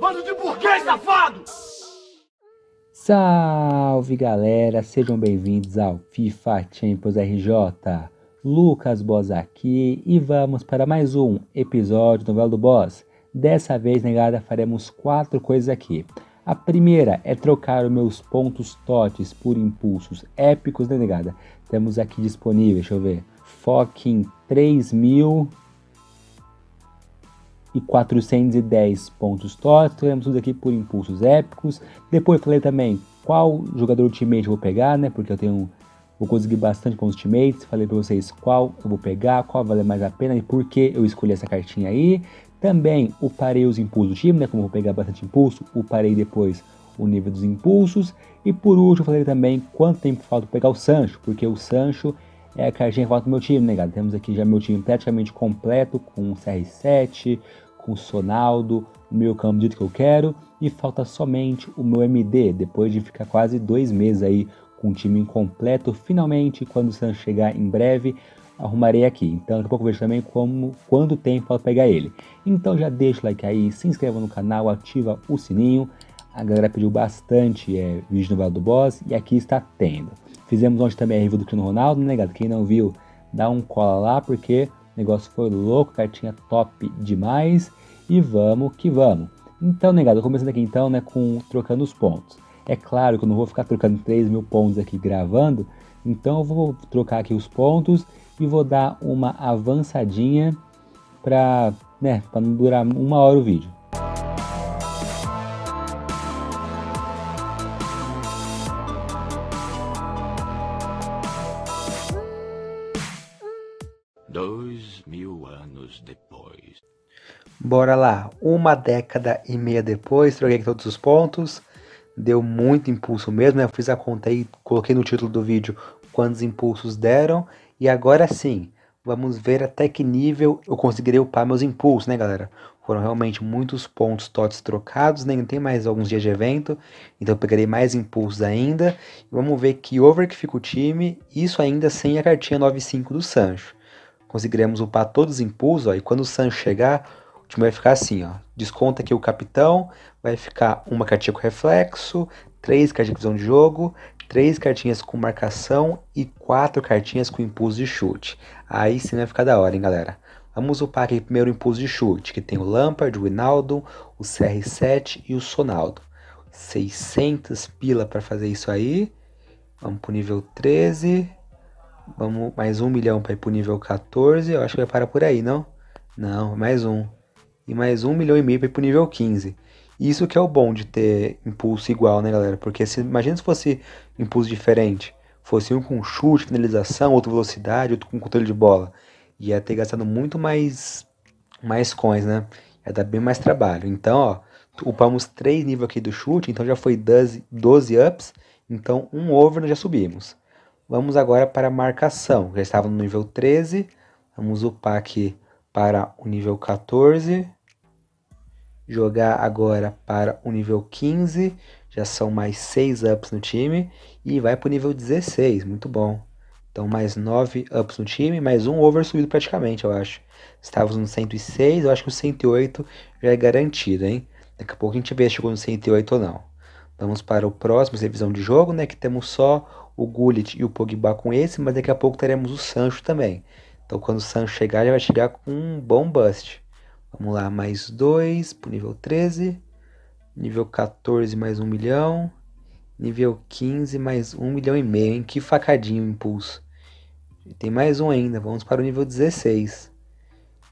Bando de burguês safado! Salve galera, sejam bem-vindos ao FIFA Champions RJ. Lucas Boss aqui e vamos para mais um episódio do Novela do Boss. Dessa vez, negada, faremos 4 coisas aqui. A primeira é trocar os meus pontos TOTS por impulsos épicos, né, negada? Temos aqui disponível, deixa eu ver, foque em 3.410 pontos TOTS, trocamos tudo aqui por impulsos épicos. Depois falei também qual jogador ultimate eu vou pegar, né, porque eu tenho, vou conseguir bastante com os teammates. Falei pra vocês qual eu vou pegar, qual vale mais a pena e por que eu escolhi essa cartinha aí. Também uparei os impulsos do time, né, como eu vou pegar bastante impulso, uparei depois o nível dos impulsos. E por último, eu falei também quanto tempo falta pra pegar o Sancho, porque o Sancho é a cartinha que falta do meu time, né, galera? Temos aqui já meu time praticamente completo, com o CR7, com o Sonaldo, o meu campo dito que eu quero, e falta somente o meu MD, depois de ficar quase 2 meses aí com o time incompleto. Finalmente, quando o Sancho chegar em breve, arrumarei aqui. Então daqui a pouco eu vejo também quanto tempo para pegar ele. Então já deixa o like aí, se inscreva no canal, ativa o sininho. A galera pediu bastante vídeo no Vale do Boss e aqui está tendo. Fizemos ontem também a review do Cristiano Ronaldo, né, galera? Quem não viu, dá um cola lá porque o negócio foi louco, cartinha top demais. E vamos que vamos. Então, né, galera, começando aqui então, né, com trocando os pontos. É claro que eu não vou ficar trocando 3.000 pontos aqui gravando, então eu vou trocar aqui os pontos e vou dar uma avançadinha para, né, não durar 1 hora o vídeo. Depois. Bora lá, 1 década e meia depois, troquei aqui todos os pontos. Deu muito impulso mesmo, né? Eu fiz a conta aí, coloquei no título do vídeo quantos impulsos deram. E agora sim, vamos ver até que nível eu conseguirei upar meus impulsos, né, galera? Foram realmente muitos pontos TOTS trocados, né? Não tem mais alguns dias de evento, então eu pegarei mais impulsos ainda. Vamos ver que over que fica o time, isso ainda sem a cartinha 9.5 do Sancho. Conseguiremos upar todos os impulsos, ó, e quando o Sancho chegar, o time vai ficar assim, ó. Desconta aqui o capitão, vai ficar uma cartinha com reflexo, 3 cartinhas de visão de jogo, 3 cartinhas com marcação e 4 cartinhas com impulso de chute. Aí sim vai ficar da hora, hein, galera? Vamos upar aqui primeiro o impulso de chute, que tem o Lampard, o Ronaldo, o CR7 e o Sonaldo. 600 pila para fazer isso aí. Vamos pro nível 13. Vamos mais 1 milhão para ir pro nível 14. Eu acho que vai parar por aí, não? Não, mais um. E mais 1,5 milhão para ir pro nível 15. Isso que é o bom de ter impulso igual, né, galera? Porque se, imagina se fosse impulso diferente. Fosse um com chute, finalização, outro velocidade, outro com controle de bola. Ia ter gastado muito mais coins, né? Ia dar bem mais trabalho. Então, ó, upamos 3 níveis aqui do chute. Então já foi 12 ups. Então, 1 over nós já subimos. Vamos agora para a marcação. Já estava no nível 13. Vamos upar aqui para o nível 14. Jogar agora para o nível 15. Já são mais 6 ups no time. E vai para o nível 16. Muito bom. Então mais 9 ups no time. Mais 1 over subido praticamente, eu acho. Estávamos no 106. Eu acho que o 108 já é garantido, hein? Daqui a pouco a gente vê se chegou no 108 ou não. Vamos para o próximo, revisão de jogo, né? Que temos só o Gullit e o Pogba com esse. Mas daqui a pouco teremos o Sancho também. Então quando o Sancho chegar, já vai chegar com um bom bust. Vamos lá, mais 2 para o nível 13, nível 14 mais 1 milhão, nível 15 mais 1 milhão e meio, hein? Que facadinho o impulso. E tem mais um ainda, vamos para o nível 16.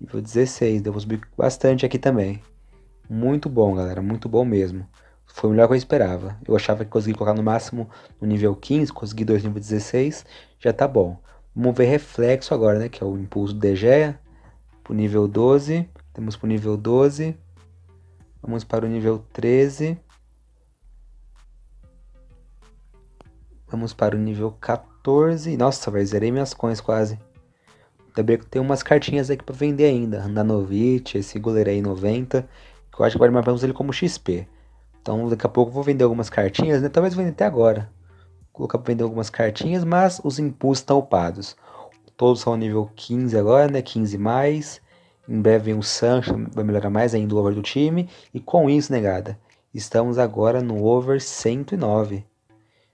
Nível 16, deu para subir bastante aqui também. Muito bom, galera, muito bom mesmo. Foi o melhor que eu esperava. Eu achava que consegui colocar no máximo no nível 15, consegui 2 no nível 16, já tá bom. Vamos ver reflexo agora, né, que é o impulso do DGA, para o nível 12. Temos para o nível 12. Vamos para o nível 13. Vamos para o nível 14. Nossa, velho, zerei minhas coins quase. Também tem umas cartinhas aqui para vender ainda. Danovitch, esse goleiro aí 90. Que eu acho que agora mais vamos ele como XP. Então daqui a pouco eu vou vender algumas cartinhas, né? Talvez venda até agora. Vou colocar para vender algumas cartinhas, mas os impulsos estão upados. Todos são nível 15 agora, né? 15 mais. Em breve vem o Sancho, vai melhorar mais ainda o over do time. E com isso, negada, estamos agora no over 109.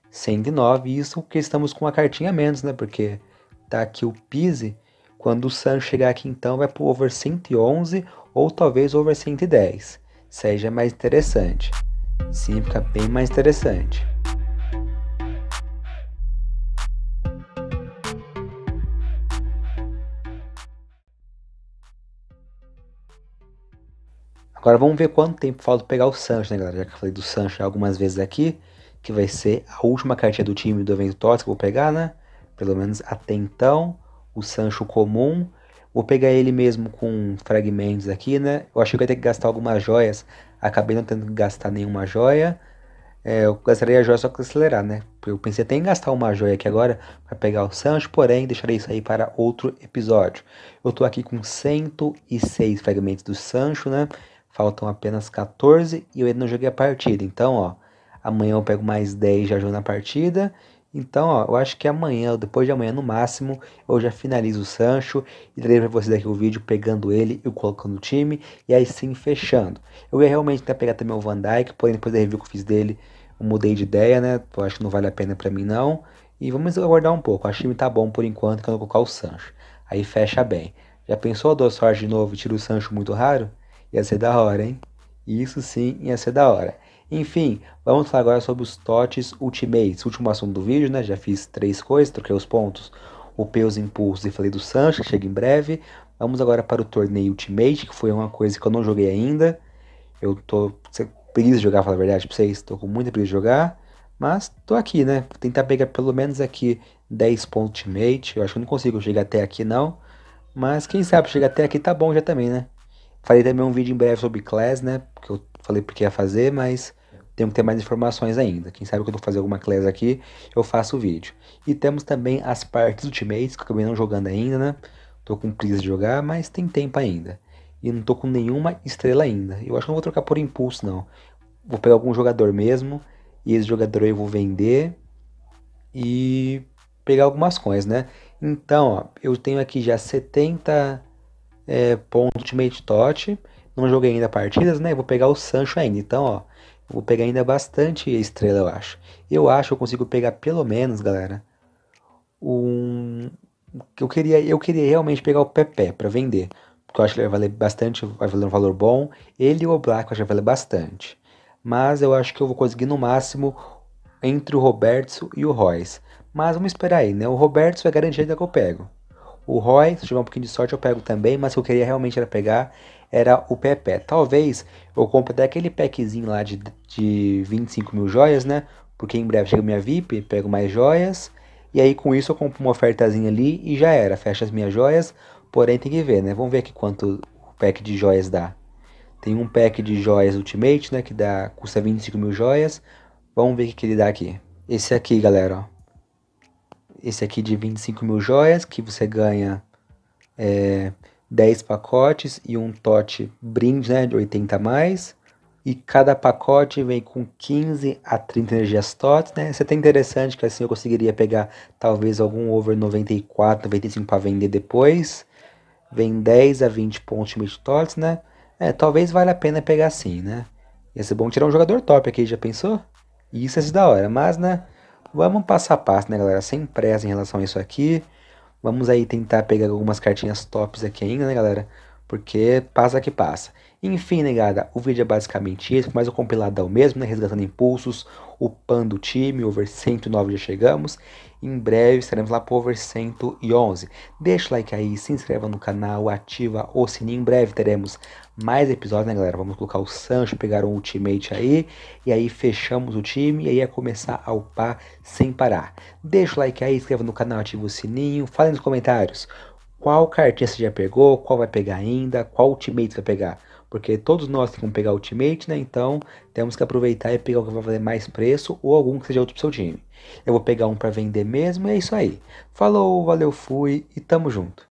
109, isso porque estamos com uma cartinha a menos, né? Porque tá aqui o Pise. Quando o Sancho chegar aqui, então, vai pro over 111 ou talvez over 110. Isso aí já é mais interessante. Sim, fica bem mais interessante. Agora vamos ver quanto tempo falta pegar o Sancho, né, galera? Já que eu falei do Sancho algumas vezes aqui, que vai ser a última cartinha do time do evento TOTS que eu vou pegar, né? Pelo menos até então, o Sancho comum. Vou pegar ele mesmo com fragmentos aqui, né? Eu achei que eu ia ter que gastar algumas joias, acabei não tendo que gastar nenhuma joia. Eu gastaria a joia só para acelerar, né? Eu pensei até em gastar uma joia aqui agora para pegar o Sancho, porém deixarei isso aí para outro episódio. Eu tô aqui com 106 fragmentos do Sancho, né? Faltam apenas 14 e eu ainda não joguei a partida. Então, ó, amanhã eu pego mais 10 e já jogo na partida. Então, ó, eu acho que amanhã, ou depois de amanhã no máximo, eu já finalizo o Sancho. E darei pra vocês aqui o vídeo pegando ele e colocando no time. E aí sim, fechando. Eu ia realmente até pegar também o Van Dijk, porém depois da review que eu fiz dele, eu mudei de ideia, né? Eu acho que não vale a pena pra mim não. E vamos aguardar um pouco. Acho que o time tá bom por enquanto, que eu não vou colocar o Sancho. Aí fecha bem. Já pensou, eu dou sorte de novo e tiro o Sancho muito raro? Ia ser da hora, hein? Isso sim, ia ser da hora. Enfim, vamos falar agora sobre os TOTS Ultimates. Último assunto do vídeo, né? Já fiz 3 coisas, troquei os pontos, upei os impulsos e falei do Sancho, que chega em breve. Vamos agora para o torneio Ultimate, que foi uma coisa que eu não joguei ainda. Eu tô com preguiça de jogar, falar a verdade pra vocês. Tô com muita preguiça de jogar, mas tô aqui, né? Vou tentar pegar pelo menos aqui 10 pontos Ultimate. Eu acho que eu não consigo chegar até aqui, não. Mas quem sabe chegar até aqui tá bom já também, né? Farei também um vídeo em breve sobre class, né? Porque eu falei porque ia fazer, mas tenho que ter mais informações ainda. Quem sabe quando eu fazer alguma class aqui, eu faço o vídeo. E temos também as partes Ultimates, que eu acabei não jogando ainda, né? Tô com preguiça de jogar, mas tem tempo ainda. E não tô com nenhuma estrela ainda. Eu acho que não vou trocar por impulso, não. Vou pegar algum jogador mesmo, e esse jogador aí eu vou vender. E pegar algumas coisas, né? Então, ó, eu tenho aqui já 70... ponto Ultimate TOT. Não joguei ainda partidas, né? Vou pegar o Sancho ainda, então, ó, vou pegar ainda bastante estrela, eu acho. Eu acho que eu consigo pegar pelo menos, galera, eu queria realmente pegar o Pepe pra vender, porque eu acho que ele vai valer bastante, vai valer um valor bom. Ele e o Black eu acho que vai valer bastante. Mas eu acho que eu vou conseguir no máximo entre o Roberto e o Royce. Mas vamos esperar aí, né? O Roberto é garantido que eu pego. O Roy, se tiver um pouquinho de sorte eu pego também, mas o que eu queria realmente era pegar era o Pepe. Talvez eu compre até aquele packzinho lá de 25 mil joias, né? Porque em breve chega minha VIP, pego mais joias. E aí com isso eu compro uma ofertazinha ali e já era, fecho as minhas joias. Porém tem que ver, né? Vamos ver aqui quanto o pack de joias dá. Tem um pack de joias Ultimate, né? Que dá, custa 25 mil joias. Vamos ver o que ele dá aqui. Esse aqui, galera, ó. Esse aqui de 25 mil joias, que você ganha 10 pacotes e um TOT brinde, né, de 80 a mais. E cada pacote vem com 15 a 30 energias TOTS, né. Isso é até interessante, que assim eu conseguiria pegar talvez algum over 94, 95 para vender depois. Vem 10 a 20 pontos de TOTS, né. Talvez valha a pena pegar assim, né. Ia ser bom tirar um jogador top aqui, já pensou? Isso é da hora, mas, né. Vamos passo a passo, né, galera? Sem pressa em relação a isso aqui. Vamos aí tentar pegar algumas cartinhas tops aqui ainda, né, galera? Porque passa que passa. Enfim, negada, o vídeo é basicamente isso. Mas o compilado é o mesmo, né? Resgatando impulsos, upando o time. Over 109 já chegamos. Em breve estaremos lá pro over 111. Deixa o like aí, se inscreva no canal, ativa o sininho. Em breve teremos mais episódios, né, galera? Vamos colocar o Sancho, pegar um Ultimate aí. E aí fechamos o time e aí é começar a upar sem parar. Deixa o like aí, inscreva no canal, ativa o sininho. Fala nos comentários qual cartinha você já pegou, qual vai pegar ainda, qual Ultimate vai pegar. Porque todos nós temos que pegar Ultimate, né? Então temos que aproveitar e pegar o que vai valer mais preço ou algum que seja outro pro seu time. Eu vou pegar um para vender mesmo e é isso aí. Falou, valeu, fui e tamo junto.